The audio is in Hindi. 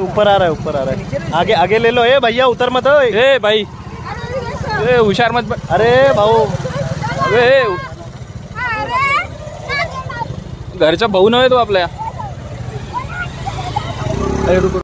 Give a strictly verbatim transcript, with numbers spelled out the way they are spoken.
ऊपर आ रहा है ऊपर आ रहा है आगे आगे ले लो। ए भैया उतर मत ए भाई, ए होशियार मत। अरे भाऊ घरचा भाऊ नव्हे तो आपल्या।